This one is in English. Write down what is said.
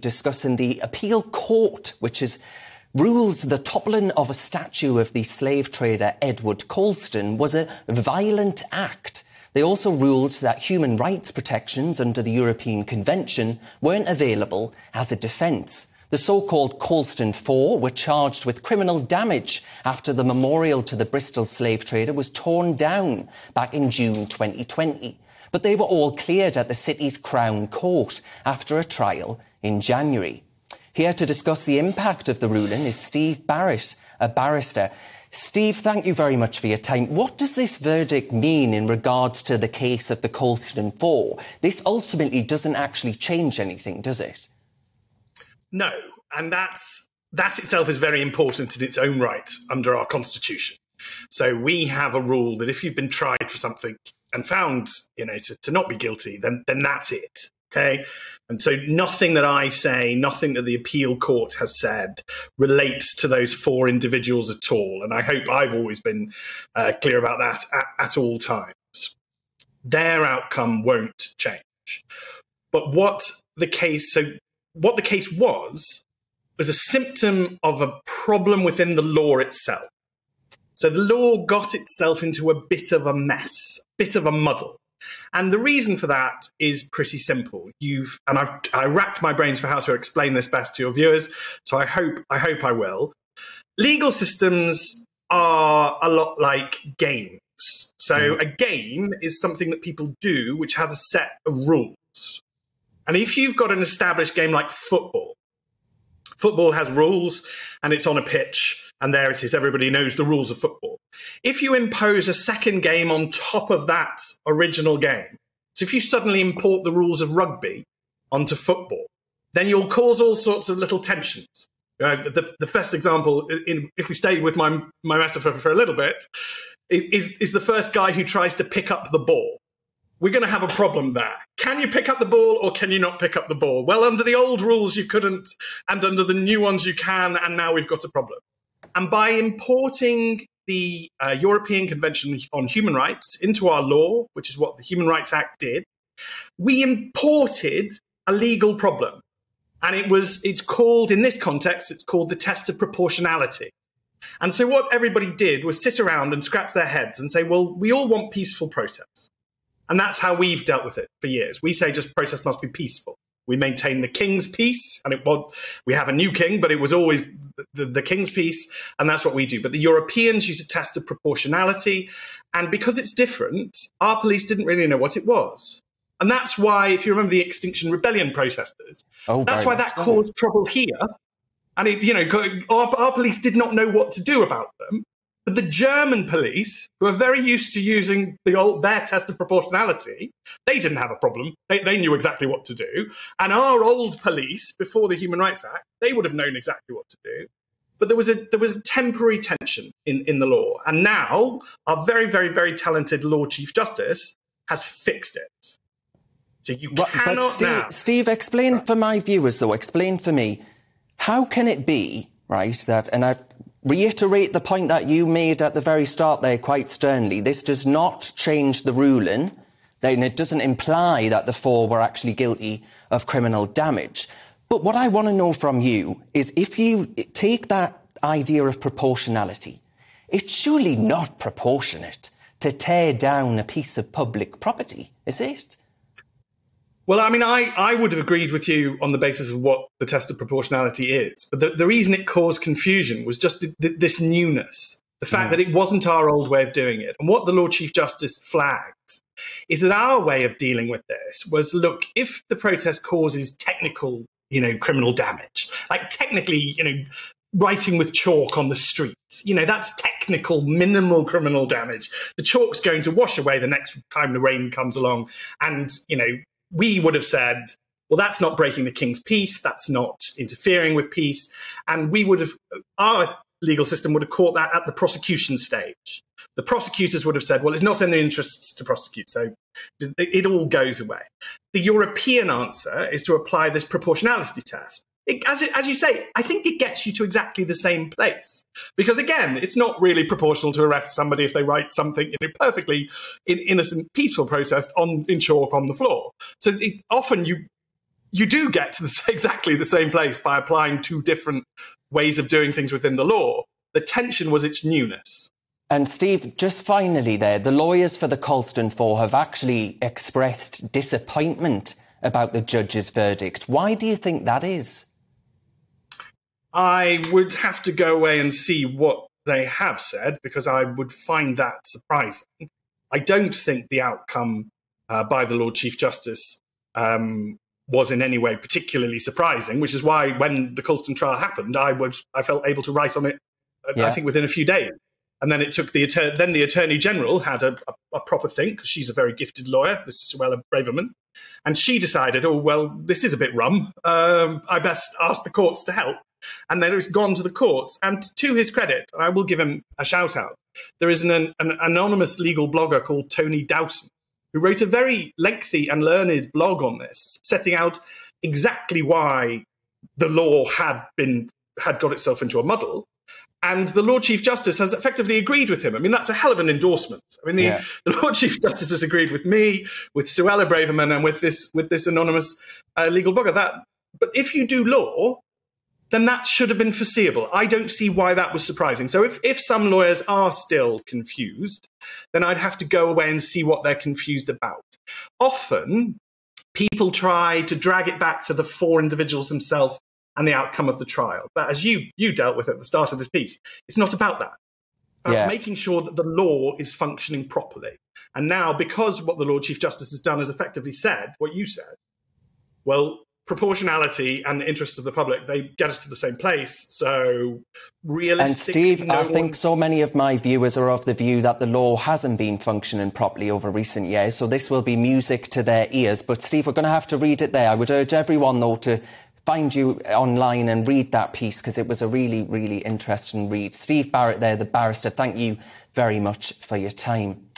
discussing the appeal court, which has ruled the toppling of a statue of the slave trader Edward Colston was a violent act. They also ruled that human rights protections under the European Convention weren't available as a defence. The so-called Colston Four were charged with criminal damage after the memorial to the Bristol slave trader was torn down back in June 2020. But they were all cleared at the city's Crown Court after a trial in January. Here to discuss the impact of the ruling is Steve Barrett, a barrister. Steve, thank you very much for your time. What does this verdict mean in regards to the case of the Colston Four? This ultimately doesn't actually change anything, does it? No, and that itself is very important in its own right under our constitution. So we have a rule that if you've been tried for something and found, you know, to not be guilty, then that's it. OK, and so nothing that I say, nothing that the appeal court has said relates to those four individuals at all. And I hope I've always been clear about that at all times. Their outcome won't change. But what the case was a symptom of a problem within the law itself. So the law got itself into a bit of a mess, a bit of a muddle. And the reason for that is pretty simple. I racked my brains for how to explain this best to your viewers, so I hope I will. Legal systems are a lot like games. So a game is something that people do which has a set of rules. And if you've got an established game like football, football has rules and it's on a pitch, and there it is, everybody knows the rules of football. If you impose a second game on top of that original game, so if you suddenly import the rules of rugby onto football, then you'll cause all sorts of little tensions. The first example, if we stay with my metaphor for a little bit, is the first guy who tries to pick up the ball. We're going to have a problem there. Can you pick up the ball or can you not pick up the ball? Well, under the old rules, you couldn't, and under the new ones, you can, and now we've got a problem. And by importing the European Convention on Human Rights into our law, which is what the Human Rights Act did, we imported a legal problem. And it's called, in this context, it's called the test of proportionality. And so what everybody did was sit around and scratch their heads and say, well, we all want peaceful protests. And that's how we've dealt with it for years. We say just protests must be peaceful. We maintain the king's peace, and we have a new king, but it was always the king's peace, and that's what we do. But the Europeans used a test of proportionality, and because it's different, our police didn't really know what it was. And that's why, if you remember the Extinction Rebellion protesters, that's why that caused trouble here. And, our police did not know what to do about them. But the German police, who are very used to using their test of proportionality, they didn't have a problem. They knew exactly what to do. And our old police, before the Human Rights Act, they would have known exactly what to do. But there was a temporary tension in the law. And now our very, very, very talented Lord Chief Justice has fixed it. So you cannot Steve, explain for my viewers, though, explain for me, how can it be, right, that, and I've reiterate the point that you made at the very start there quite sternly. This does not change the ruling. Then it doesn't imply that the four were actually guilty of criminal damage. But what I want to know from you is if you take that idea of proportionality, it's surely not proportionate to tear down a piece of public property, is it? Well, I mean, I would have agreed with you on the basis of what the test of proportionality is. But the reason it caused confusion was just this newness, the fact that it wasn't our old way of doing it. And what the Lord Chief Justice flags is that our way of dealing with this was, look, if the protest causes technical, criminal damage, like technically, writing with chalk on the street, that's technical, minimal criminal damage. The chalk's going to wash away the next time the rain comes along and, we would have said, well, that's not breaking the king's peace. That's not interfering with peace. And our legal system would have caught that at the prosecution stage. The prosecutors would have said, well, it's not in the interests to prosecute. So it all goes away. The European answer is to apply this proportionality test. As you say, I think it gets you to exactly the same place. Because, again, it's not really proportional to arrest somebody if they write something in a perfectly innocent, peaceful protest in chalk on the floor. So often you do get to exactly the same place by applying two different ways of doing things within the law. The tension was its newness. And Steve, just finally there, the lawyers for the Colston Four have actually expressed disappointment about the judge's verdict. Why do you think that is? I would have to go away and see what they have said, because I would find that surprising. I don't think the outcome by the Lord Chief Justice was in any way particularly surprising, which is why when the Colston trial happened, I felt able to write on it, I think, within a few days. And then it took the Attorney General had a proper think, because she's a very gifted lawyer, this is Suella Braverman, and she decided, oh, well, this is a bit rum. I best ask the courts to help. And then it's gone to the courts. And to his credit, I will give him a shout out. There is an anonymous legal blogger called Tony Dowson, who wrote a very lengthy and learned blog on this, setting out exactly why the law had got itself into a muddle. And the Lord Chief Justice has effectively agreed with him. I mean, that's a hell of an endorsement. I mean, the Lord Chief Justice has agreed with me, with Suella Braverman, and with this anonymous legal blogger. But if you do law, then that should have been foreseeable. I don't see why that was surprising. So if some lawyers are still confused, then I'd have to go away and see what they're confused about. Often, people try to drag it back to the four individuals themselves and the outcome of the trial. But as you dealt with at the start of this piece, it's not about that. It's about making sure that the law is functioning properly. And now, because what the Lord Chief Justice has done is effectively said what you said, well, proportionality and the interests of the public, they get us to the same place. So realistically... And Steve, I think so many of my viewers are of the view that the law hasn't been functioning properly over recent years, so this will be music to their ears. But Steve, we're going to have to read it there. I would urge everyone, though, to find you online and read that piece, because it was a really, really interesting read. Steve Barrett there, the barrister, thank you very much for your time.